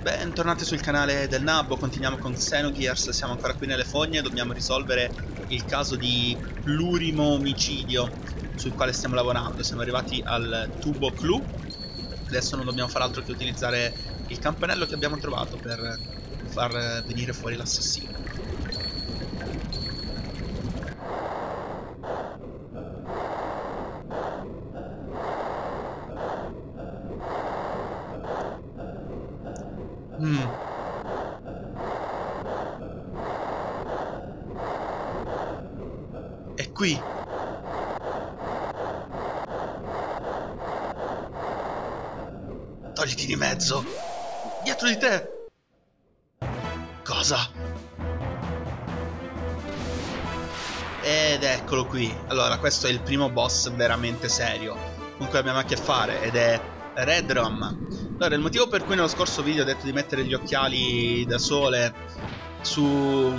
Bentornati sul canale del Nabbo, continuiamo con Xenogears, siamo ancora qui nelle fogne, dobbiamo risolvere il caso di plurimo omicidio sul quale stiamo lavorando. Siamo arrivati al tubo clou, adesso non dobbiamo far altro che utilizzare il campanello che abbiamo trovato per far venire fuori l'assassino. È qui. Togliti di mezzo. Dietro di te. Cosa? Ed eccolo qui. Allora, questo è il primo boss veramente serio con cui abbiamo a che fare, ed è Redrum. Allora, il motivo per cui nello scorso video ho detto di mettere gli occhiali da sole su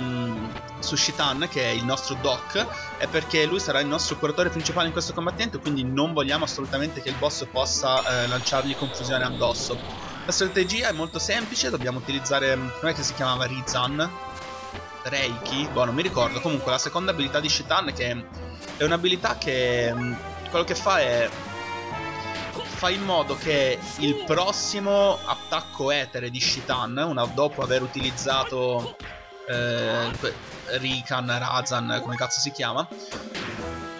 Citan, che è il nostro doc, è perché lui sarà il nostro curatore principale in questo combattimento, quindi non vogliamo assolutamente che il boss possa lanciargli confusione addosso. La strategia è molto semplice, dobbiamo utilizzare, com'è che si chiamava, Rikan? Reiki? Boh, non mi ricordo. Comunque la seconda abilità di Citan, che è un'abilità che quello che fa è fa in modo che il prossimo attacco etere di Citan, dopo aver utilizzato Rikan, Razan, come cazzo si chiama,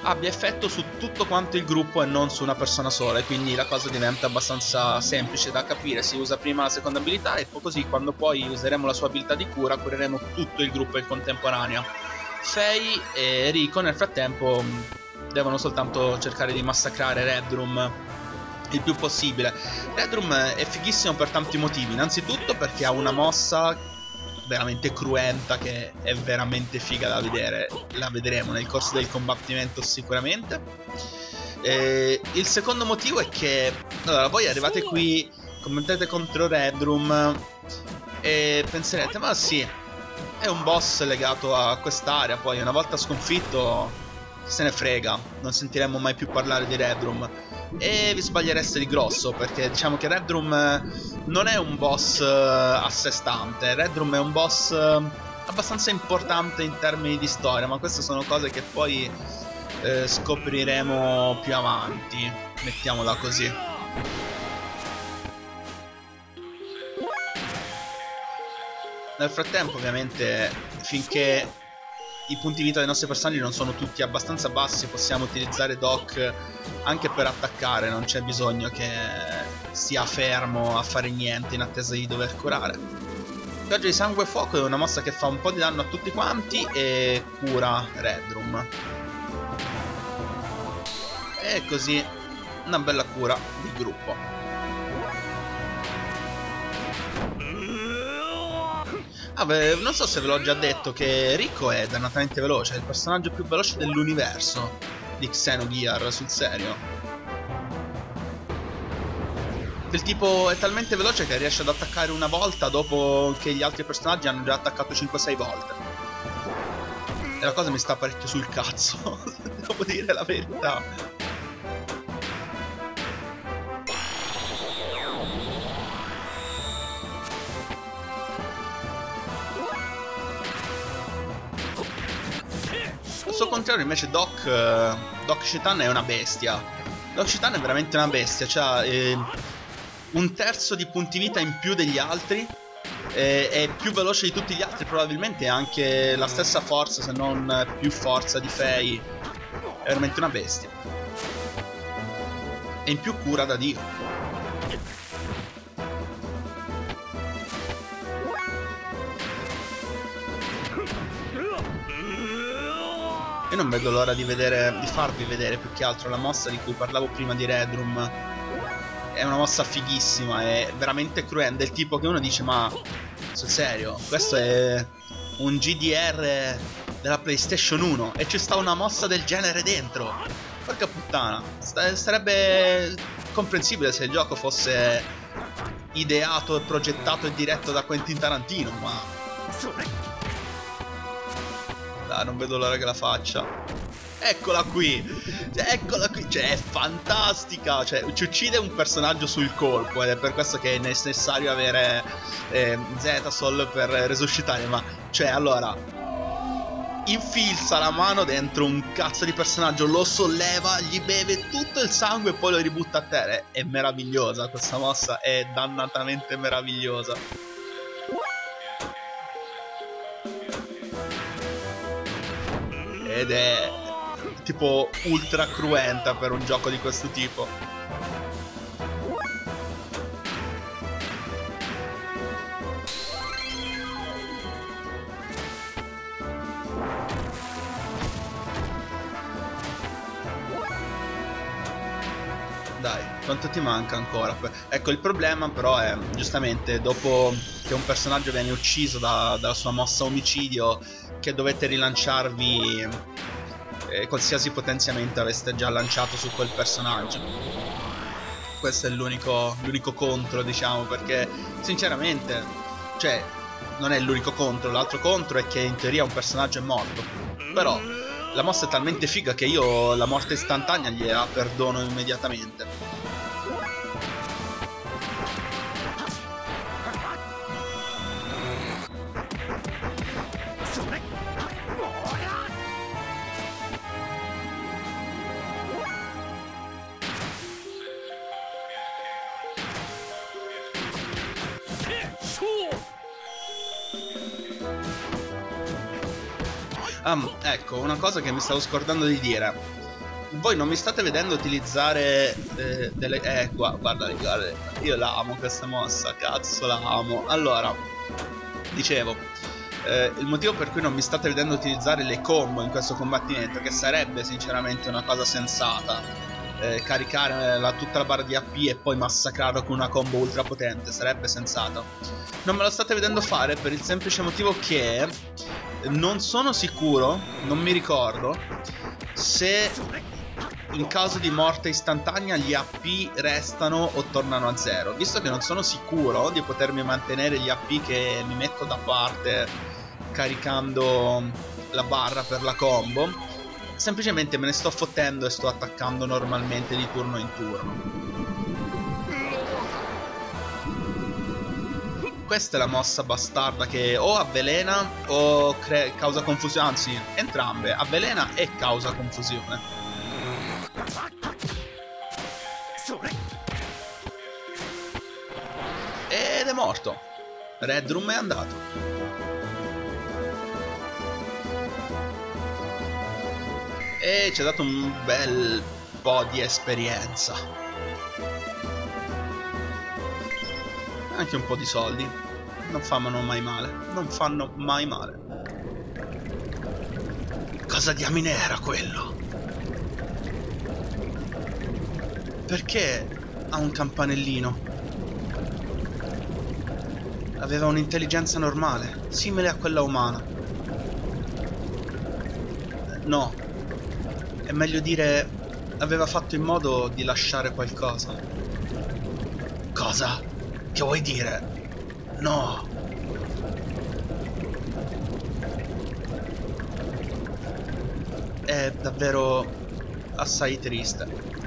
abbia effetto su tutto quanto il gruppo e non su una persona sola, e quindi la cosa diventa abbastanza semplice da capire. Si usa prima la seconda abilità e così quando poi useremo la sua abilità di cura cureremo tutto il gruppo in contemporanea. Fei e Riko nel frattempo devono soltanto cercare di massacrare Redrum il più possibile. Redrum è fighissimo per tanti motivi, innanzitutto perché ha una mossa veramente cruenta che è veramente figa da vedere, la vedremo nel corso del combattimento sicuramente. Il secondo motivo è che, allora, voi arrivate qui, combatterete contro Redrum e penserete, ma sì, è un boss legato a quest'area, poi una volta sconfitto se ne frega, non sentiremo mai più parlare di Redrum. E vi sbagliereste di grosso, perché diciamo che Redrum non è un boss a sé stante. Redrum è un boss abbastanza importante in termini di storia, ma queste sono cose che poi scopriremo più avanti, mettiamola così. Nel frattempo, ovviamente, finché i punti vita dei nostri personaggi non sono tutti abbastanza bassi, possiamo utilizzare Doc anche per attaccare, non c'è bisogno che sia fermo a fare niente in attesa di dover curare. Pioggia di sangue e fuoco è una mossa che fa un po' di danno a tutti quanti e cura Redrum. E così una bella cura di gruppo. Ah, beh, non so se ve l'ho già detto che Riko è dannatamente veloce, è il personaggio più veloce dell'universo di Xenogears, sul serio. Del tipo, è talmente veloce che riesce ad attaccare una volta dopo che gli altri personaggi hanno già attaccato 5-6 volte. E la cosa mi sta parecchio sul cazzo, devo dire la verità. Al contrario invece Doc Citan è una bestia. Doc Citan è veramente una bestia, c'ha un terzo di punti vita in più degli altri, è più veloce di tutti gli altri, probabilmente anche la stessa forza se non più forza di Fei. È veramente una bestia e in più cura da dio. Io non vedo l'ora di farvi vedere più che altro la mossa di cui parlavo prima di Redrum. È una mossa fighissima, è veramente cruenta, del tipo che uno dice, ma sul serio, questo è un GDR della PlayStation 1 e ci sta una mossa del genere dentro. Porca puttana, sarebbe comprensibile se il gioco fosse ideato, progettato e diretto da Quentin Tarantino, ma... non vedo l'ora che la faccia. Eccola qui, cioè, è fantastica, cioè, ci uccide un personaggio sul colpo ed è per questo che è necessario avere Zedasol per resuscitare, ma cioè allora infilza la mano dentro un cazzo di personaggio, lo solleva, gli beve tutto il sangue e poi lo ributta a terra. È meravigliosa questa mossa, è dannatamente meravigliosa. Ed è tipo ultra cruenta per un gioco di questo tipo. Dai, quanto ti manca ancora? Ecco, il problema però è, giustamente, dopo che un personaggio viene ucciso dalla sua mossa omicidio, che dovete rilanciarvi qualsiasi potenziamento aveste già lanciato su quel personaggio. Questo è l'unico contro, diciamo, perché sinceramente, cioè, non è l'unico contro, l'altro contro è che in teoria un personaggio è morto, però la mossa è talmente figa che io la morte istantanea gliela perdono immediatamente. Ecco, una cosa che mi stavo scordando di dire. Voi non mi state vedendo utilizzare delle... qua, guarda, io la amo questa mossa, cazzo la amo. Allora, dicevo, il motivo per cui non mi state vedendo utilizzare le combo in questo combattimento, che sarebbe sinceramente una cosa sensata, caricare tutta la barra di AP e poi massacrarlo con una combo ultra potente, sarebbe sensato. Non me lo state vedendo fare per il semplice motivo che... non sono sicuro, non mi ricordo se in caso di morte istantanea gli AP restano o tornano a zero. Visto che non sono sicuro di potermi mantenere gli AP che mi metto da parte caricando la barra per la combo, semplicemente me ne sto fottendo e sto attaccando normalmente di turno in turno. Questa è la mossa bastarda che o avvelena o causa confusione, anzi entrambe, avvelena e causa confusione. Ed è morto. Redrum è andato. E ci ha dato un bel po' di esperienza. Anche un po' di soldi, non fanno mai male, non fanno mai male. Cosa diamine era quello? Perché ha un campanellino? Aveva un'intelligenza normale, simile a quella umana. No, è meglio dire aveva fatto in modo di lasciare qualcosa. Cosa? Che vuoi dire? No! È davvero assai triste.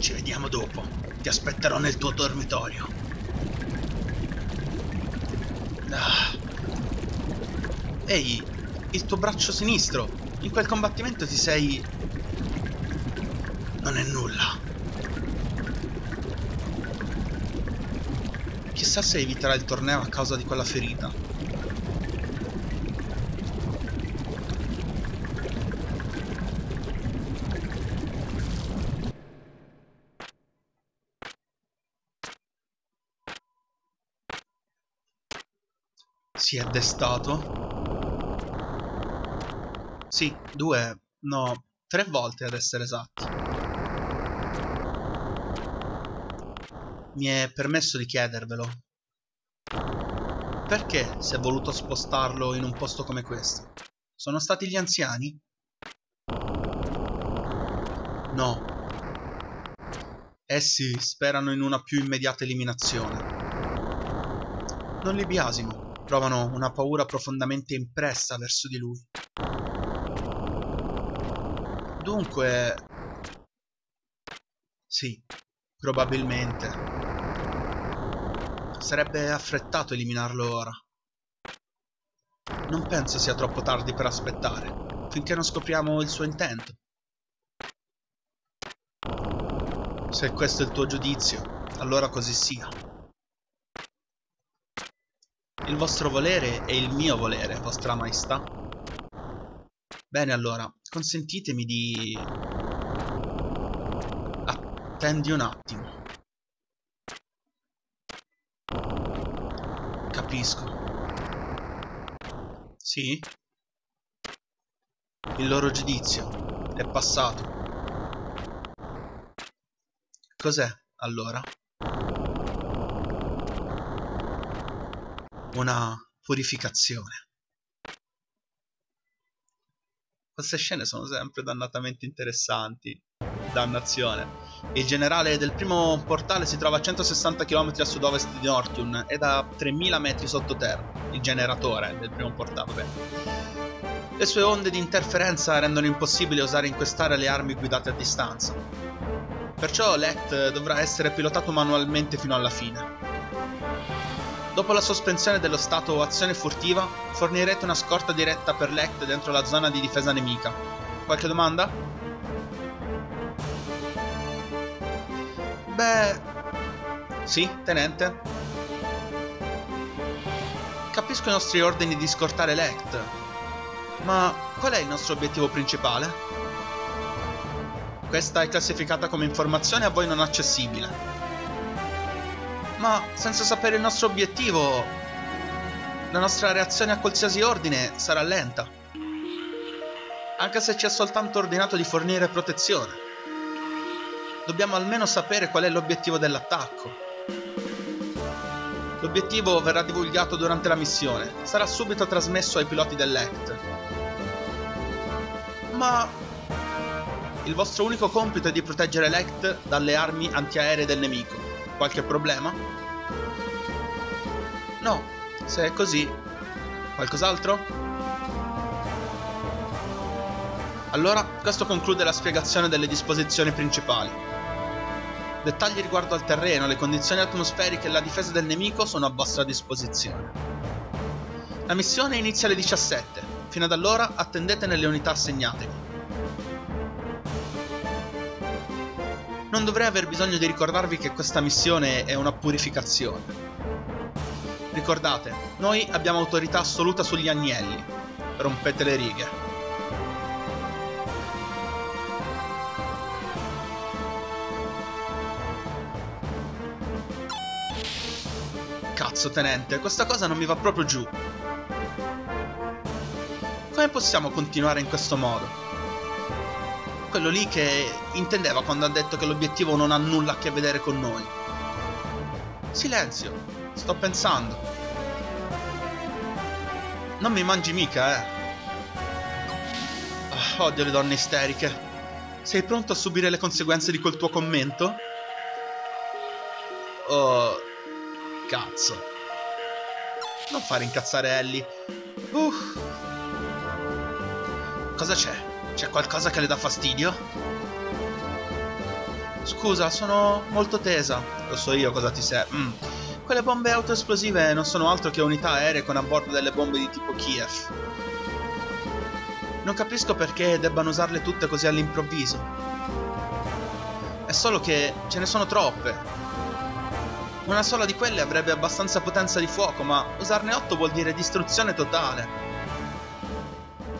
Ci vediamo dopo. Ti aspetterò nel tuo dormitorio. Ah. Ehi, il tuo braccio sinistro. In quel combattimento ti sei... Non è nulla. Chissà se eviterà il torneo a causa di quella ferita. Si è destato? Sì, 3 volte ad essere esatti. Mi è permesso di chiedervelo. Perché si è voluto spostarlo in un posto come questo? Sono stati gli anziani? No. Essi sperano in una più immediata eliminazione. Non li biasimo, provano una paura profondamente impressa verso di lui. Dunque... sì, probabilmente. Sarebbe affrettato eliminarlo ora. Non penso sia troppo tardi per aspettare, finché non scopriamo il suo intento. Se questo è il tuo giudizio, allora così sia. Il vostro volere è il mio volere, vostra maestà. Bene allora, consentitemi di... Attendi un attimo. Capisco. Sì? Il loro giudizio è passato. Cos'è, allora? Una purificazione. Queste scene sono sempre dannatamente interessanti. Dannazione. Il generale del primo portale si trova a 160 km a sud-ovest di Northun ed a 3000 metri sottoterra. Il generatore del primo portale, vabbè. Le sue onde di interferenza rendono impossibile usare in quest'area le armi guidate a distanza. Perciò Lett dovrà essere pilotato manualmente fino alla fine. Dopo la sospensione dello stato o azione furtiva, fornirete una scorta diretta per Lett dentro la zona di difesa nemica. Qualche domanda? Beh... sì, tenente. Capisco i nostri ordini di scortare Lett, ma qual è il nostro obiettivo principale? Questa è classificata come informazione a voi non accessibile. Ma senza sapere il nostro obiettivo, la nostra reazione a qualsiasi ordine sarà lenta. Anche se ci è soltanto ordinato di fornire protezione. Dobbiamo almeno sapere qual è l'obiettivo dell'attacco. L'obiettivo verrà divulgato durante la missione. Sarà subito trasmesso ai piloti dell'Act. Ma... il vostro unico compito è di proteggere l'Act dalle armi antiaeree del nemico. Qualche problema? No, se è così... qualcos'altro? Allora, questo conclude la spiegazione delle disposizioni principali. Dettagli riguardo al terreno, le condizioni atmosferiche e la difesa del nemico sono a vostra disposizione. La missione inizia alle 17. Fino ad allora attendete nelle unità assegnatevi. Non dovrei aver bisogno di ricordarvi che questa missione è una purificazione. Ricordate, noi abbiamo autorità assoluta sugli agnelli. Rompete le righe. Cazzo, tenente, questa cosa non mi va proprio giù. Come possiamo continuare in questo modo? Quello lì che intendeva quando ha detto che l'obiettivo non ha nulla a che vedere con noi. Silenzio, sto pensando. Non mi mangi mica, Oh, odio le donne isteriche. Sei pronto a subire le conseguenze di quel tuo commento? Oh... cazzo. Non fare incazzare Ellie. Cosa c'è? C'è qualcosa che le dà fastidio? Scusa, sono molto tesa. Lo so io cosa ti serve. Quelle bombe autoesplosive non sono altro che unità aeree con a bordo delle bombe di tipo Kiev. Non capisco perché debbano usarle tutte così all'improvviso. È solo che ce ne sono troppe. Una sola di quelle avrebbe abbastanza potenza di fuoco, ma usarne 8 vuol dire distruzione totale.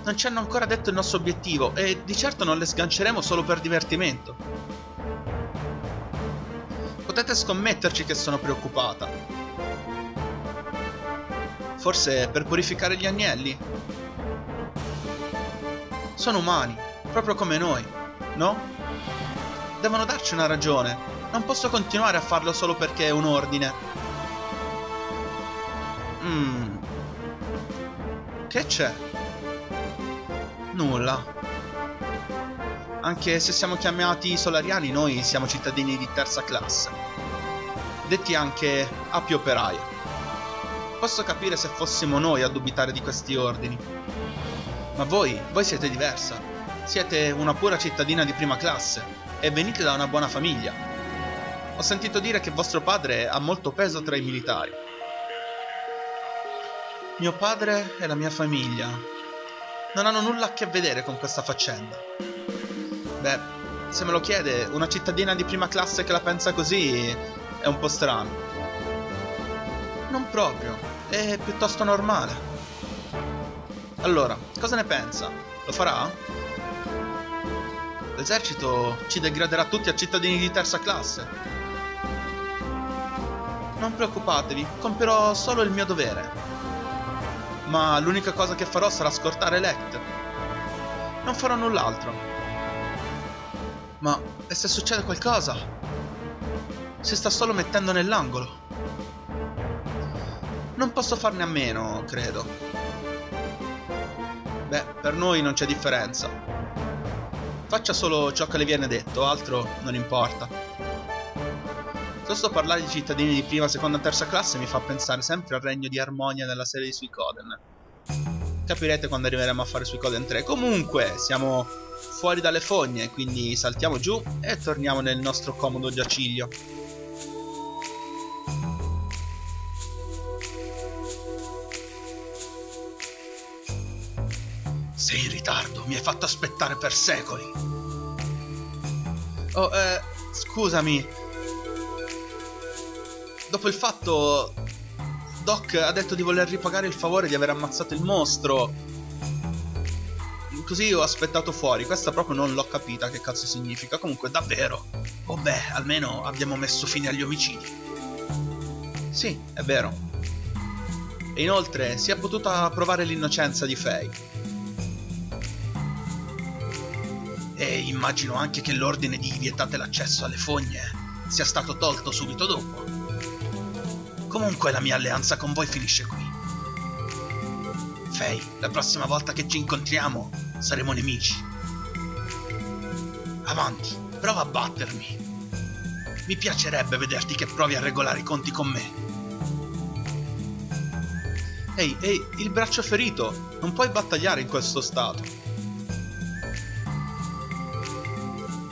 Non ci hanno ancora detto il nostro obiettivo, e di certo non le sganceremo solo per divertimento. Potete scommetterci che sono preoccupata. Forse per purificare gli agnelli? Sono umani, proprio come noi, no? Devono darci una ragione. Non posso continuare a farlo solo perché è un ordine. Che c'è? Nulla. Anche se siamo chiamati solariani, noi siamo cittadini di terza classe, detti anche api operaia. Posso capire se fossimo noi a dubitare di questi ordini, ma voi siete diversa. Siete una pura cittadina di prima classe e venite da una buona famiglia. Ho sentito dire che vostro padre ha molto peso tra i militari. Mio padre e la mia famiglia non hanno nulla a che vedere con questa faccenda. Beh, se me lo chiede, una cittadina di prima classe che la pensa così è un po' strano. Non proprio, è piuttosto normale. Allora, cosa ne pensa? Lo farà? L'esercito ci degraderà tutti a cittadini di terza classe. Non preoccupatevi, compirò solo il mio dovere. Ma l'unica cosa che farò sarà scortare Lect. Non farò null'altro. Ma e se succede qualcosa? Si sta solo mettendo nell'angolo. Non posso farne a meno, credo. Beh, per noi non c'è differenza. Faccia solo ciò che le viene detto, altro non importa. Solo parlare di cittadini di prima, seconda e terza classe mi fa pensare sempre al regno di Armonia nella serie di Suikoden. Capirete quando arriveremo a fare Suikoden 3. Comunque, siamo fuori dalle fogne, quindi saltiamo giù e torniamo nel nostro comodo giaciglio. Sei in ritardo, mi hai fatto aspettare per secoli. Oh, scusami. Dopo il fatto, Doc ha detto di voler ripagare il favore di aver ammazzato il mostro. Così ho aspettato fuori. Questa proprio non l'ho capita che cazzo significa. Comunque davvero. Oh beh, almeno abbiamo messo fine agli omicidi. Sì, è vero. E inoltre si è potuta provare l'innocenza di Fei. E immagino anche che l'ordine di vietate l'accesso alle fogne sia stato tolto subito dopo. Comunque la mia alleanza con voi finisce qui. Fei, la prossima volta che ci incontriamo saremo nemici. Avanti, prova a battermi. Mi piacerebbe vederti che provi a regolare i conti con me. Ehi, il braccio ferito. Non puoi battagliare in questo stato.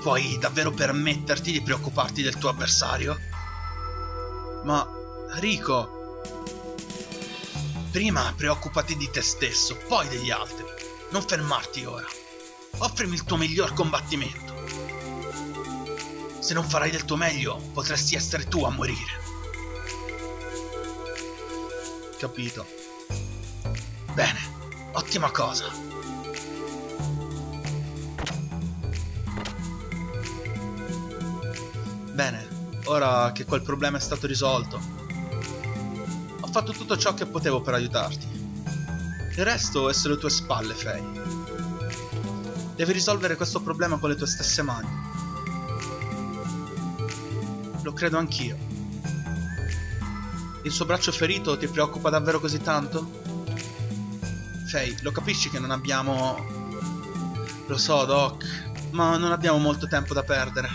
Puoi davvero permetterti di preoccuparti del tuo avversario? Ma... Riko, prima preoccupati di te stesso, poi degli altri. Non fermarti ora. Offrimi il tuo miglior combattimento. Se non farai del tuo meglio, potresti essere tu a morire. Capito. Bene, ottima cosa. Bene, ora che quel problema è stato risolto, ho fatto tutto ciò che potevo per aiutarti. Il resto è sulle tue spalle, Fei. Devi risolvere questo problema con le tue stesse mani. Lo credo anch'io. Il suo braccio ferito ti preoccupa davvero così tanto? Fei, lo capisci che non abbiamo... Lo so, Doc, ma non abbiamo molto tempo da perdere.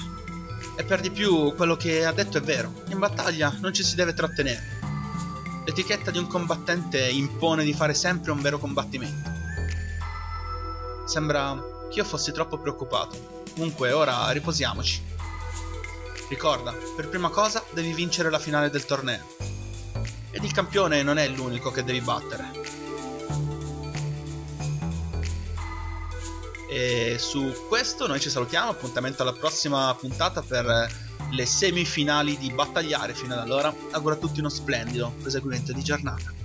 E per di più, quello che ha detto è vero. In battaglia non ci si deve trattenere. L'etichetta di un combattente impone di fare sempre un vero combattimento. Sembra che io fossi troppo preoccupato. Comunque ora riposiamoci. Ricorda, per prima cosa devi vincere la finale del torneo. Ed il campione non è l'unico che devi battere. E su questo noi ci salutiamo. Appuntamento alla prossima puntata per... le semifinali di battagliare. Fino ad allora auguro a tutti uno splendido proseguimento di giornata.